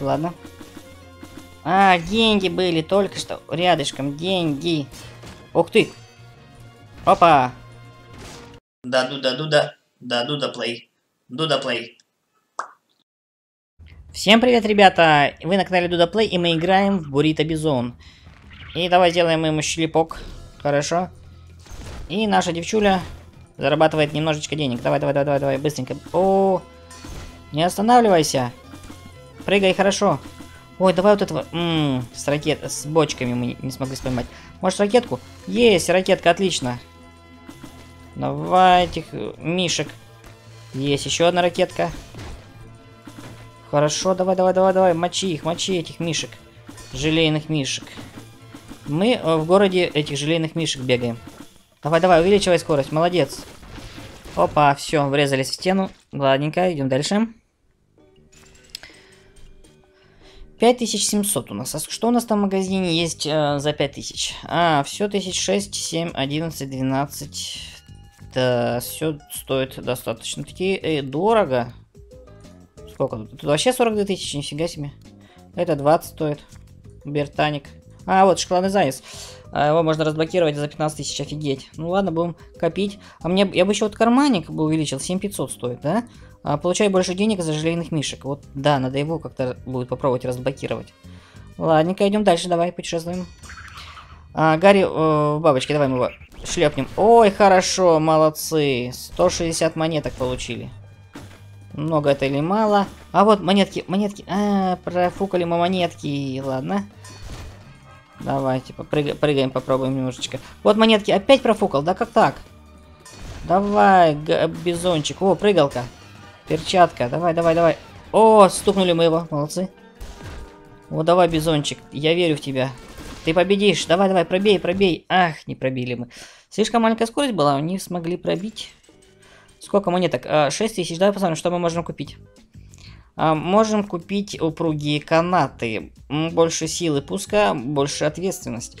Ладно. А, деньги были только что рядышком. Деньги. Ух ты. Опа. Дуда Плей. Дуда Плей. Всем привет, ребята. Вы на канале Дуда Плей, и мы играем в Буррито Бизон. И давай сделаем ему щелепок. Хорошо. И наша девчуля зарабатывает немножечко денег. Давай, быстренько. О, не останавливайся. Прыгай, хорошо. Ой, давай вот этого... с бочками мы не смогли споймать. Может, ракетку? Есть, ракетка, отлично. Давай этих мишек. Есть еще одна ракетка. Хорошо, давай. Мочи их, мочи этих мишек. Желейных мишек. Мы в городе этих желейных мишек бегаем. Давай, увеличивай скорость, молодец. Опа, все, врезались в стену. Ладненько, идем дальше. 5700 у нас. А что у нас там в магазине есть за 5000? А, все 1006, 7, 11, 12. Да, все стоит достаточно-таки дорого. Сколько тут? Тут вообще 42 тысячи, нифига себе. Это 20 стоит. Бертаник. А, вот шоколадный заяц. Его можно разблокировать за 15 тысяч, офигеть. Ну ладно, будем копить. А мне, я бы еще вот карманник бы увеличил, 7500 стоит, да? А, получаю больше денег за желейных мишек. Вот, да, надо его как-то будет попробовать разблокировать. Ладненько, идем дальше, давай, путешествуем. А, Гарри, бабочки, давай мы его шлепнем. Ой, хорошо, молодцы. 160 монеток получили. Много это или мало? А вот монетки. А, профукали мы монетки, ладно. Давайте, прыгаем, попробуем немножечко. Вот монетки, опять профукал, да как так? Давай, бизончик. О, прыгалка. Перчатка, давай. О, стукнули мы его, молодцы. О, давай, бизончик, я верю в тебя. Ты победишь, давай, пробей. Ах, не пробили мы. Слишком маленькая скорость была, не смогли пробить. Сколько монеток? 6000, давай посмотрим, что мы можем купить. Можем купить упругие канаты. Больше силы пуска, больше ответственность.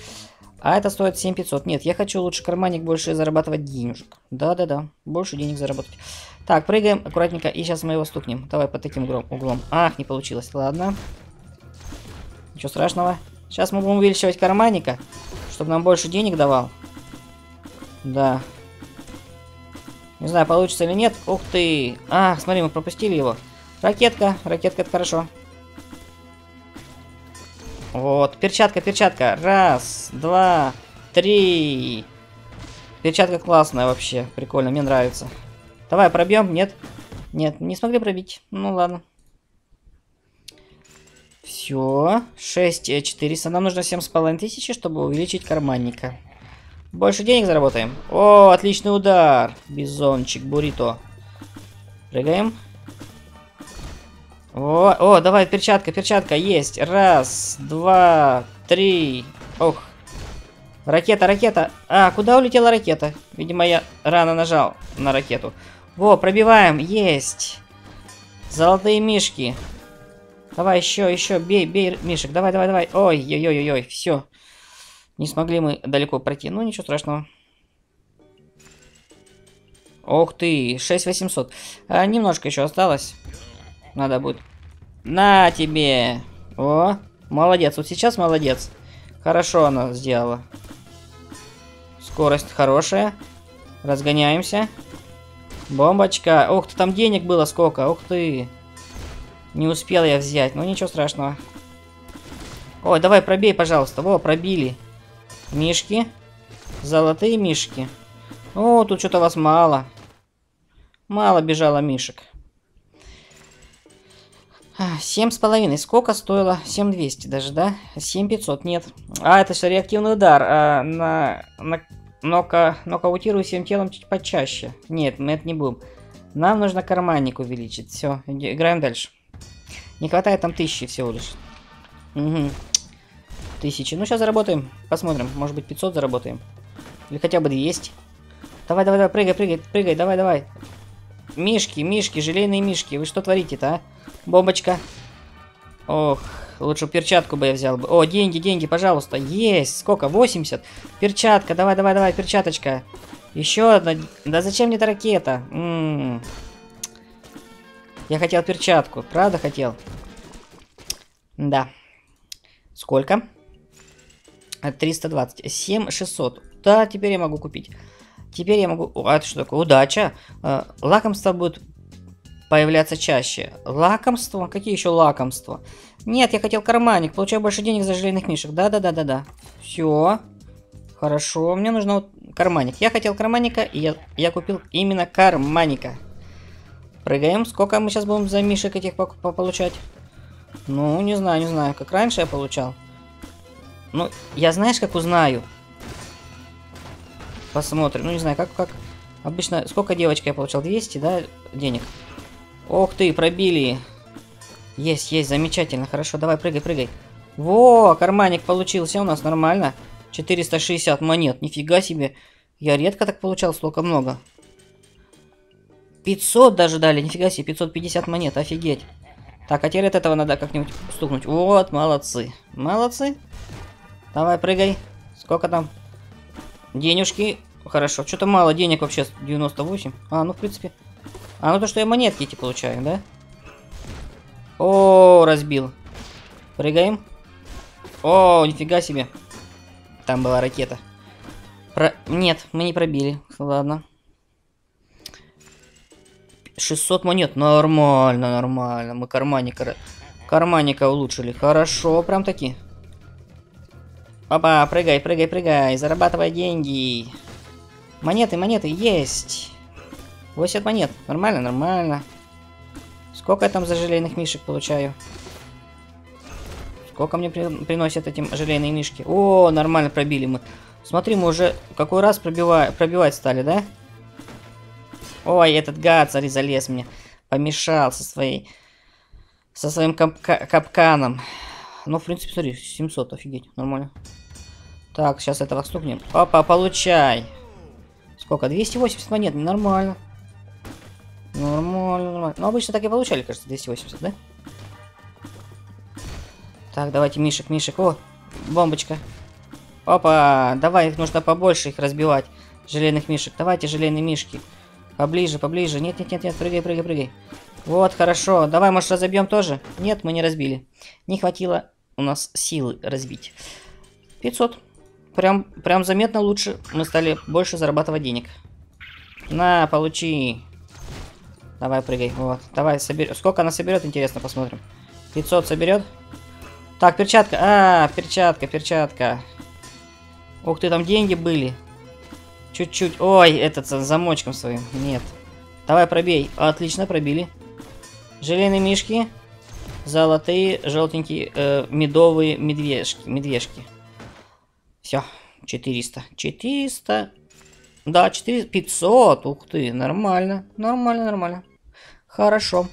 А это стоит 7500. Нет, я хочу лучше карманник, больше зарабатывать денежек. Да, больше денег заработать. Так, прыгаем аккуратненько, и сейчас мы его стукнем. Давай по таким углом. Ах, не получилось, ладно. Ничего страшного. Сейчас мы будем увеличивать карманника, чтобы нам больше денег давал. Да. Не знаю, получится или нет. Ух ты. Ах, смотри, мы пропустили его. Ракетка, это хорошо. Вот, перчатка. Раз, два, три. Перчатка классная вообще, прикольно, мне нравится. Давай, пробьем, нет, не смогли пробить, ну ладно. Все, 6400, нам нужно 7500, чтобы увеличить карманника. Больше денег заработаем. О, отличный удар, бизончик, буррито. Прыгаем. О, давай, перчатка, есть. Раз, два, три. Ох. Ракета. А, куда улетела ракета? Видимо, я рано нажал на ракету. Во, пробиваем, есть. Золотые мишки. Давай, еще, бей, мишек. Давай. Ой, все. Не смогли мы далеко пройти, ну ничего страшного. Ох ты, 6800. А, немножко еще осталось. Надо будет. На тебе. О, молодец. Вот сейчас молодец. Хорошо она сделала. Скорость хорошая. Разгоняемся. Бомбочка. Ух ты, там денег было сколько. Ух ты. Не успел я взять. Ну, ничего страшного. Ой, давай пробей, пожалуйста. Во, пробили. Мишки. Золотые мишки. О, тут что-то вас мало. Мало бежало мишек. 7,5. Сколько стоило? 7200 даже, да? 7500, нет. А, это все реактивный удар. А, нокаутирую всем телом чуть почаще. Нет, мы это не будем. Нам нужно карманник увеличить. Все, играем дальше. Не хватает там 1000 всего лишь. Угу. 1000. Ну, сейчас заработаем. Посмотрим. Может быть, 500 заработаем. Или хотя бы 200. Давай, прыгай, давай. Мишки, желейные мишки. Вы что творите-то, а? Бомбочка. Ох, лучше перчатку бы я взял бы. О, деньги, пожалуйста. Есть. Сколько? 80. Перчатка. Давай, перчаточка. Еще одна. Да зачем мне эта ракета? Я хотел перчатку. Правда хотел? Да. Сколько? 320. 7600. Да, теперь я могу купить. Теперь я могу... О, это что такое? Удача. Лакомство будет появляться чаще. Лакомство? Какие еще лакомства? Нет, я хотел карманник. Получаю больше денег за желейных мишек. Да. Все. Хорошо. Мне нужно вот карманник. Я хотел карманника, и я купил именно карманника. Прыгаем. Сколько мы сейчас будем за мишек этих получать? Ну, не знаю. Как раньше я получал. Ну, я знаешь, как узнаю. Посмотрим. Ну, не знаю, как. Обычно, сколько девочка я получал? 200, да, денег? Ох ты, пробили. Есть, замечательно. Хорошо, давай, прыгай. Во, карманник получился у нас, нормально. 460 монет, нифига себе. Я редко так получал, столько много. 500 даже дали, нифига себе, 550 монет, офигеть. Так, а теперь от этого надо как-нибудь стукнуть. Вот, молодцы. Давай, прыгай. Сколько там? Денежки. Хорошо. Что-то мало денег вообще. 98. А, ну, в принципе. А, ну то, что я монетки эти получаю, да? О, разбил. Прыгаем. О, нифига себе. Там была ракета. Нет, мы не пробили. Ладно. 600 монет. Нормально. Мы карманника улучшили. Хорошо, прям таки. Опа, прыгай. Зарабатывай деньги. Монеты. Есть. 80 монет. Нормально. Сколько я там за желейных мишек получаю? Сколько мне приносят эти желейные мишки? О, нормально пробили мы. Смотри, мы уже какой раз пробивать стали, да? Ой, этот гад, царь, залез мне. Помешал со своим капканом. Ну, в принципе, смотри, 700, офигеть, нормально. Так, сейчас этого стукнем. Опа, получай. Сколько? 280 монет, нормально. Нормально. Ну, обычно так и получали, кажется, 280, да? Так, давайте мишек. О, бомбочка. Опа, давай, их нужно побольше их разбивать. Желейных мишек. Давайте желейные мишки. Поближе. Нет, прыгай. Вот, хорошо. Давай, может, разобьем тоже? Нет, мы не разбили. Не хватило у нас силы разбить. 500. Прям заметно лучше. Мы стали больше зарабатывать денег. На, получи. Давай, прыгай. Вот, давай, соберем. Сколько она соберет, интересно, посмотрим. 500 соберет. Так, перчатка. Перчатка. Ух ты, там деньги были. Чуть-чуть. Ой, этот с замочком своим. Нет. Давай, пробей. Отлично, пробили. Желейные мишки. Золотые, желтенькие, медовые медвежки. Все. 400. Да, 400. 500. Ух ты, нормально. Хорошо.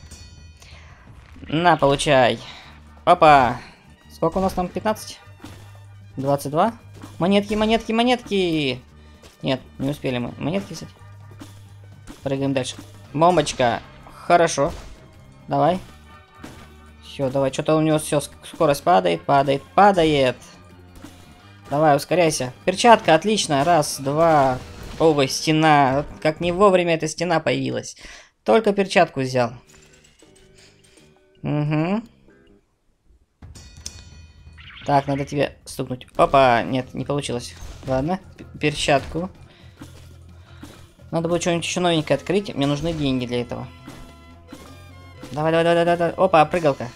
На, получай. Опа. Сколько у нас там? 15? 22? Монетки. Нет, не успели мы. Монетки, кстати. Прыгаем дальше. Бомбочка. Хорошо. Давай. Все, давай. Что-то у него все. Скорость падает. Давай, ускоряйся. Перчатка, отлично. Раз, два. Ой, стена. Как не вовремя эта стена появилась. Только перчатку взял. Угу. Так, надо тебе стукнуть. Опа, нет, не получилось. Ладно, перчатку. Надо было что-нибудь еще новенькое открыть. Мне нужны деньги для этого. Давай. Опа, прыгалка.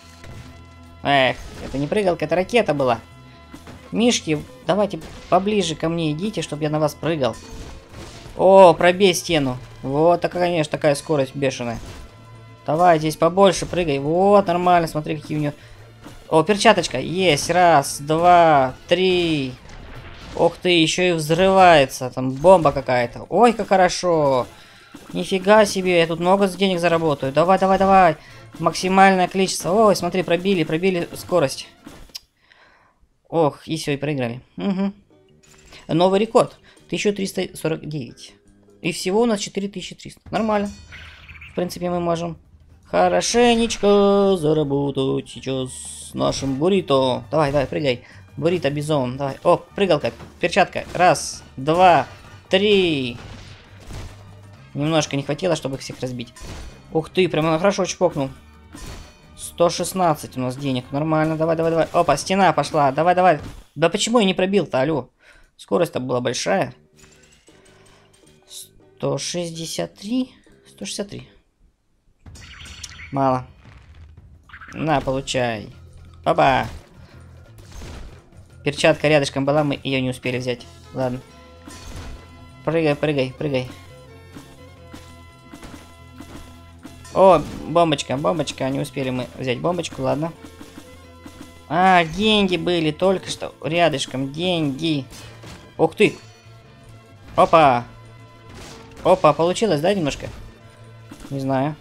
Эх, это не прыгалка, это ракета была. Мишки, давайте поближе ко мне идите, чтобы я на вас прыгал. О, пробей стену. Вот, так, конечно, такая скорость бешеная. Давай, здесь побольше прыгай. Вот, нормально, смотри, какие у нее... О, перчаточка. Есть. Раз, два, три. Ох ты, еще и взрывается. Там бомба какая-то. Ой, как хорошо. Нифига себе, я тут много денег заработаю. Давай. Максимальное количество. Ой, смотри, пробили скорость. Ох, и все, и проиграли. Угу. Новый рекорд. 1349. И всего у нас 4300. Нормально. В принципе, мы можем... Хорошенечко заработать сейчас с нашим буррито. Давай, прыгай. Буррито Бизон. Давай. О, прыгалка. Перчатка. Раз, два, три. Немножко не хватило, чтобы их всех разбить. Ух ты, прямо хорошо чпокнул. 116 у нас денег. Нормально, давай, давай, давай. Опа, стена пошла, давай, давай. Да почему я не пробил-то, алло? Скорость-то была большая. 163. 163. Мало. На, получай. Баба. Перчатка рядышком была, мы ее не успели взять. Ладно. Прыгай, прыгай, прыгай. О, бомбочка, бомбочка. Не успели мы взять бомбочку, ладно. А, деньги были только что. Рядышком деньги. Ух ты. Опа. Опа, получилось, да, немножко? Не знаю.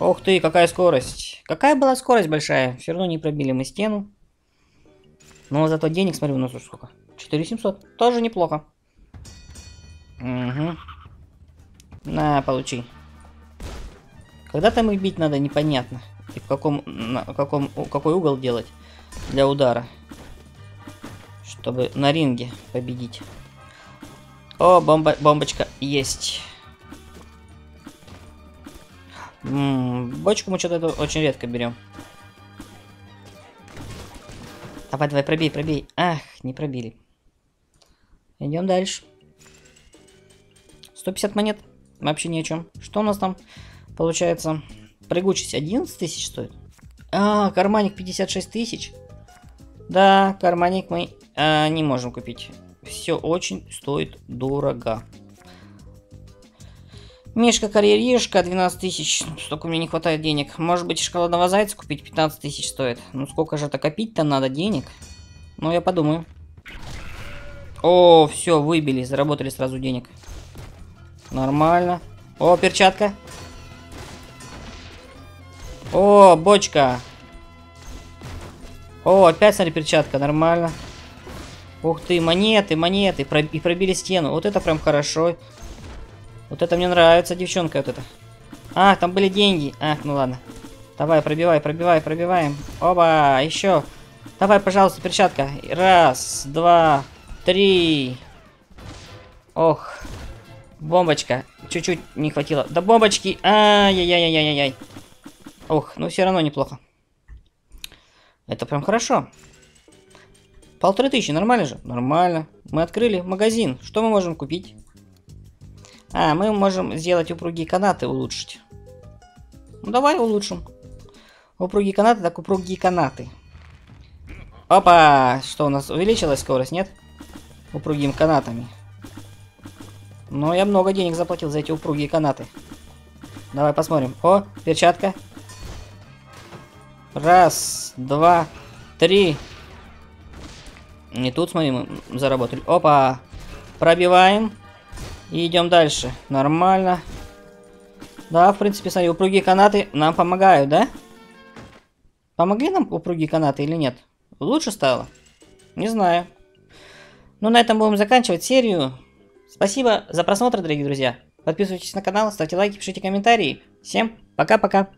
Ух ты, какая скорость. Какая была скорость большая. Все равно не пробили мы стену. Но зато денег, смотрю, у нас уже сколько? 4700. Тоже неплохо. Угу. На, получи. Когда там их бить надо, непонятно. И в каком, какой угол делать для удара. Чтобы на ринге победить. О, бомба, бомбочка есть. Бочку мы что-то очень редко берем. Давай, давай, пробей, пробей. Ах, не пробили. Идем дальше. 150 монет. Вообще ни о чем. Что у нас там? Получается, прыгучесть 11 тысяч стоит. А, карманник 56 тысяч. Да, карманник мы не можем купить. Все очень стоит дорого. Мишка-карьеришка 12 тысяч. Столько мне не хватает денег. Может быть, шоколадного зайца купить 15 тысяч стоит. Ну, сколько же это копить-то надо денег? Ну, я подумаю. О, все, выбили. Заработали сразу денег. Нормально. О, перчатка. О, бочка. О, опять, смотри, перчатка. Нормально. Ух ты, монеты, монеты. И пробили стену. Вот это прям хорошо. Вот это мне нравится, девчонка, вот это. А, там были деньги. Ах, ну ладно. Давай, пробивай, пробивай, пробиваем. Оба, еще. Давай, пожалуйста, перчатка. Раз, два, три. Ох. Бомбочка. Чуть-чуть не хватило. Да бомбочки. Ай-яй-яй-яй-яй-яй. Ох, ну все равно неплохо. Это прям хорошо. 1500, нормально же? Нормально. Мы открыли магазин. Что мы можем купить? А, мы можем сделать упругие канаты, улучшить. Ну, давай улучшим. Упругие канаты, так упругие канаты. Опа! Что у нас? Увеличилась скорость, нет? Упругими канатами. Но я много денег заплатил за эти упругие канаты. Давай посмотрим. О, перчатка. Раз, два, три. Не тут, смотри, мы заработали. Опа! Пробиваем. И идем дальше. Нормально. Да, в принципе, смотри, упругие канаты нам помогают, да? Помогли нам упругие канаты или нет? Лучше стало? Не знаю. Ну, на этом будем заканчивать серию. Спасибо за просмотр, дорогие друзья. Подписывайтесь на канал, ставьте лайки, пишите комментарии. Всем пока-пока.